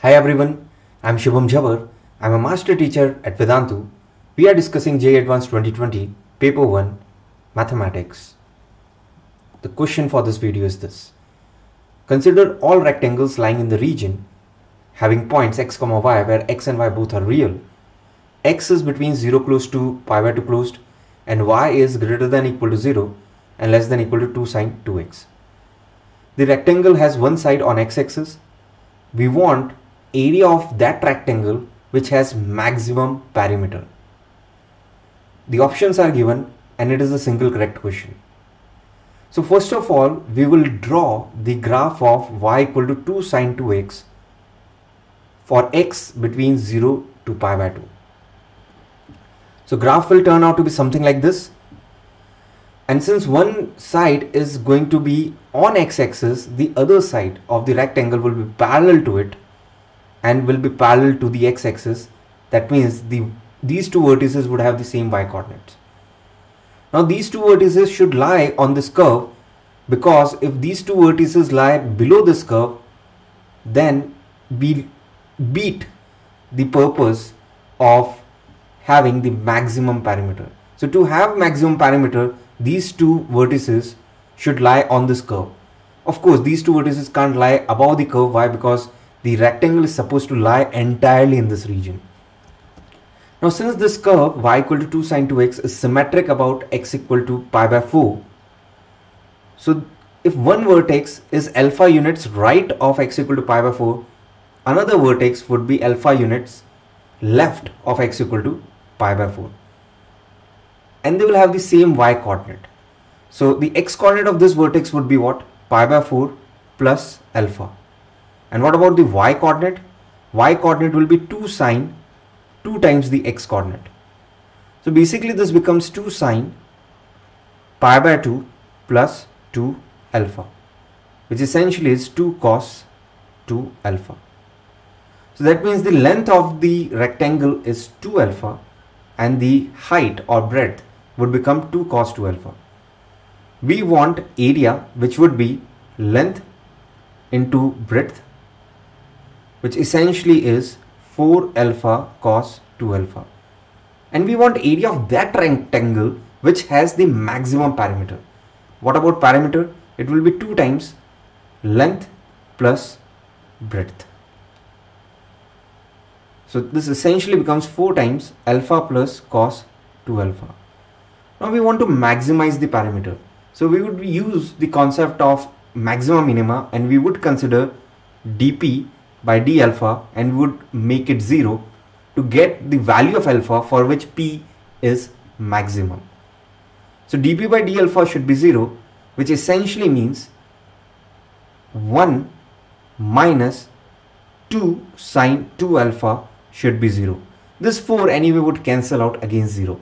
Hi everyone, I am Shubham Jawar. I am a master teacher at Vedantu. We are discussing JEE Advanced 2020 Paper 1 Mathematics. The question for this video is this. Consider all rectangles lying in the region having points x, y where x and y both are real. X is between 0 close to pi by 2 closed and y is greater than equal to 0 and less than equal to 2 sine 2x. The rectangle has one side on x-axis. We want area of that rectangle which has maximum perimeter. The options are given and it is a single correct question. So first of all, we will draw the graph of y equal to 2 sine 2x for x between 0 to pi by 2. So graph will turn out to be something like this. And since one side is going to be on x-axis, the other side of the rectangle will be parallel to it and will be parallel to the x-axis. That means these two vertices would have the same y-coordinates. Now these two vertices should lie on this curve, because if these two vertices lie below this curve, then we beat the purpose of having the maximum perimeter. So to have maximum perimeter, these two vertices should lie on this curve. Of course, these two vertices can't lie above the curve. Why? Because the rectangle is supposed to lie entirely in this region. Now, since this curve y equal to 2 sine 2x is symmetric about x equal to pi by 4. So if one vertex is alpha units right of x equal to pi by 4, another vertex would be alpha units left of x equal to pi by 4. And they will have the same y coordinate. So the x coordinate of this vertex would be what? Pi by 4 plus alpha. And what about the y coordinate? Y coordinate will be 2 sine 2 times the x coordinate. So basically this becomes 2 sine pi by 2 plus 2 alpha, which essentially is 2 cos 2 alpha. So that means the length of the rectangle is 2 alpha and the height or breadth would become 2 cos 2 alpha. We want area, which would be length into breadth, which essentially is 4 alpha cos 2 alpha. And we want area of that rectangle which has the maximum perimeter. What about perimeter? It will be 2 times length plus breadth. So this essentially becomes 4 times alpha plus cos 2 alpha. Now we want to maximize the perimeter. So we would use the concept of maximum minima and we would consider dp by d alpha and would make it 0 to get the value of alpha for which p is maximum. So dp by d alpha should be 0, which essentially means 1 minus 2 sine 2 alpha should be 0. This 4 anyway would cancel out against 0.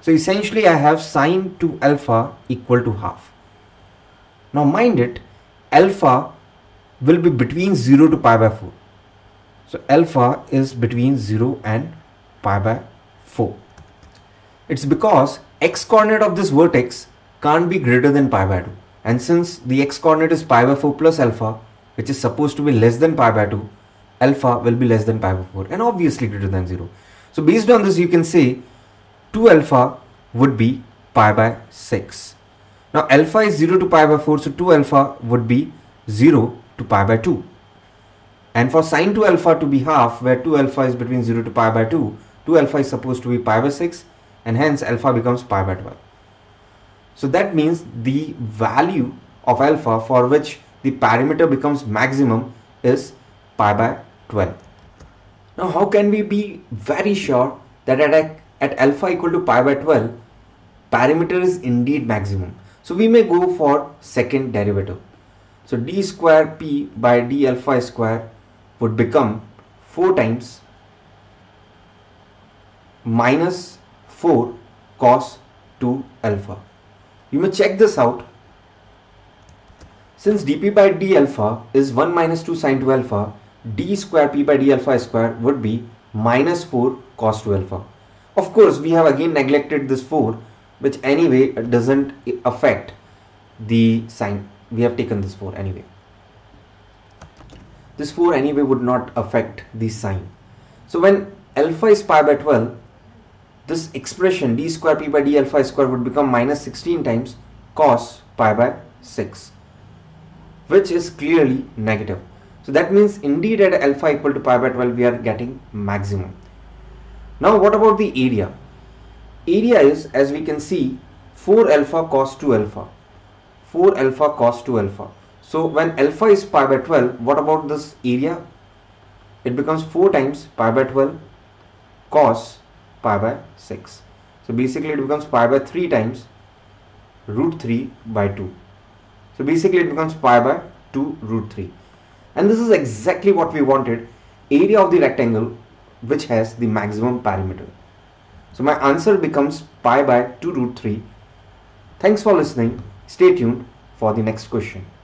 So essentially I have sine 2 alpha equal to half. Now mind it, alpha will be between 0 to pi by 4. So alpha is between 0 and pi by 4. It's because x coordinate of this vertex can't be greater than pi by 2. And since the x coordinate is pi by 4 plus alpha, which is supposed to be less than pi by 2, alpha will be less than pi by 4 and obviously greater than 0. So based on this, you can say 2 alpha would be pi by 6. Now alpha is 0 to pi by 4, so 2 alpha would be 0 to pi by 2. And for sine 2 alpha to be half, where 2 alpha is between 0 to pi by 2, 2 alpha is supposed to be pi by 6 and hence alpha becomes pi by 12. So that means the value of alpha for which the perimeter becomes maximum is pi by 12. Now how can we be very sure that at alpha equal to pi by 12, perimeter is indeed maximum? So we may go for second derivative. So d square p by d alpha square would become 4 times minus 4 cos 2 alpha. You may check this out. Since dp by d alpha is 1 minus 2 sine 2 alpha, d square p by d alpha square would be minus 4 cos 2 alpha. Of course, we have again neglected this 4, which anyway doesn't affect the sign. We have taken this 4 anyway. this 4 anyway would not affect the sign. So when alpha is pi by 12, this expression d square p by d alpha square would become minus 16 times cos pi by 6, which is clearly negative. So that means indeed at alpha equal to pi by 12 we are getting maximum. Now what about the area? Area is, as we can see, 4 alpha cos 2 alpha. 4 alpha cos 2 alpha. So when alpha is pi by 12, what about this area? It becomes 4 times pi by 12 cos pi by 6. So basically it becomes pi by 3 times root 3 by 2. So basically it becomes pi by 2 root 3. And this is exactly what we wanted, area of the rectangle which has the maximum parameter. So my answer becomes pi by 2 root 3. Thanks for listening. Stay tuned for the next question.